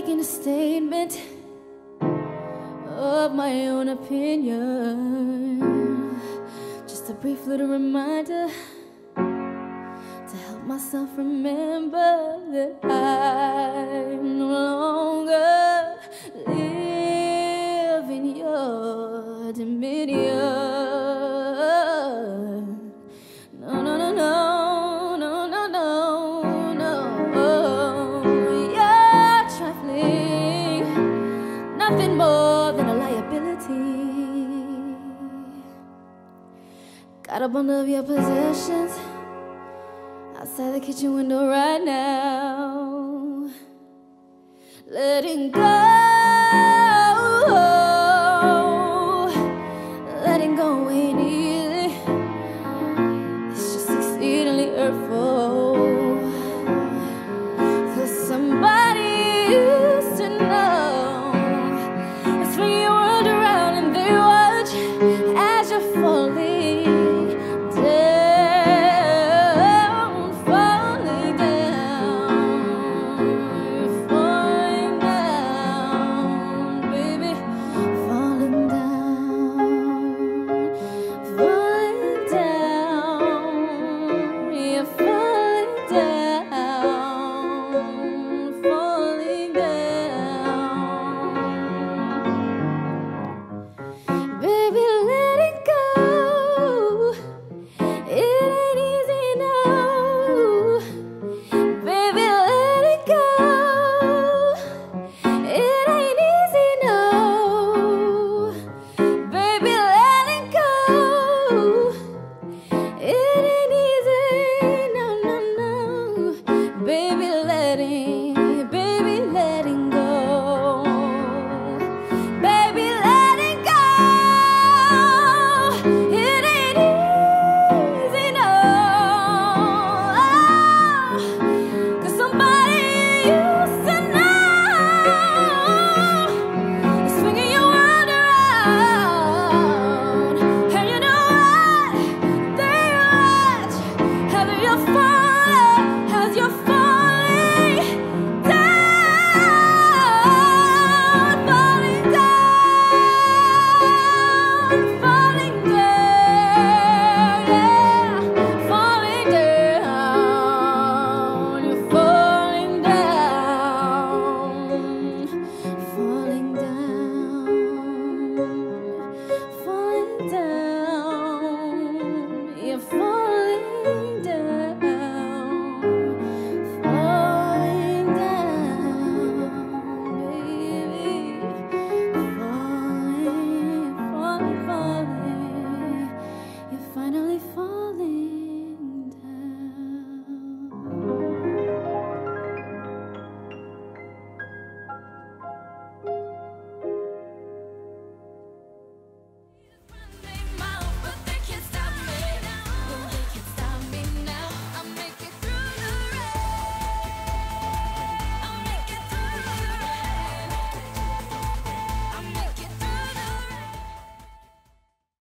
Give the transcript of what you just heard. making a statement of my own opinion. Just a brief little reminder to help myself remember that I no longer live in your dominion. No, no, no, no. Nothing more than a liability. Got a bundle of your possessions outside the kitchen window right now. Letting go, letting go ain't easy. It's just exceedingly hurtful, 'cause somebody used to know. You'll find